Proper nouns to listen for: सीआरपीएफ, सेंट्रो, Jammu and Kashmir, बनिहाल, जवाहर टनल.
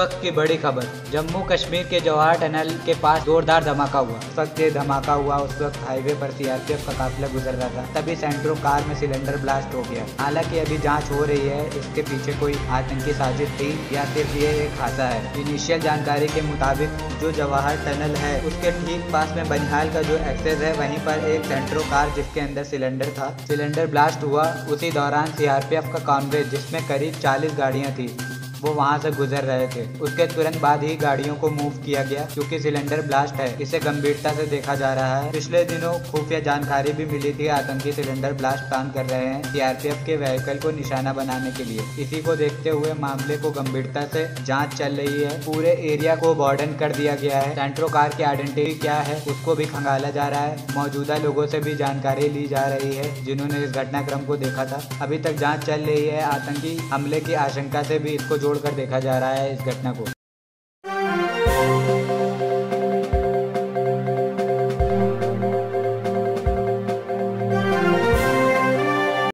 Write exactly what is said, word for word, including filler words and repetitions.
वक्त की बड़ी खबर, जम्मू कश्मीर के जवाहर टनल के पास जोरदार धमाका हुआ। उस वक्त ये धमाका हुआ, उस वक्त हाईवे पर सीआरपीएफ का काफिला गुजर रहा था, तभी सेंट्रो कार में सिलेंडर ब्लास्ट हो गया। हालांकि अभी जांच हो रही है इसके पीछे कोई आतंकी साजिश थी या सिर्फ ये एक हादसा है। इनिशियल जानकारी के मुताबिक जो जवाहर टनल है उसके ठीक पास में बनिहाल का जो एक्सेस है वहीं पर एक सेंट्रो कार जिसके अंदर सिलेंडर था, सिलेंडर ब्लास्ट हुआ। उसी दौरान सीआरपीएफ का कॉन्वे जिसमें करीब चालीस गाड़ियां थी वो वहाँ से गुजर रहे थे। उसके तुरंत बाद ही गाड़ियों को मूव किया गया क्योंकि सिलेंडर ब्लास्ट है, इसे गंभीरता से देखा जा रहा है। पिछले दिनों खुफिया जानकारी भी मिली थी आतंकी सिलेंडर ब्लास्ट प्लान कर रहे हैं सीआरपीएफ के व्हीकल को निशाना बनाने के लिए। इसी को देखते हुए मामले को गंभीरता से जांच चल रही है, पूरे एरिया को वार्डन कर दिया गया है। सेंट्रो कार की आइडेंटिटी क्या है उसको भी खंगाला जा रहा है, मौजूदा लोगों से भी जानकारी ली जा रही है जिन्होंने इस घटनाक्रम को देखा था। अभी तक जाँच चल रही है, आतंकी हमले की आशंका से भी इसको कर देखा जा रहा है इस घटना को।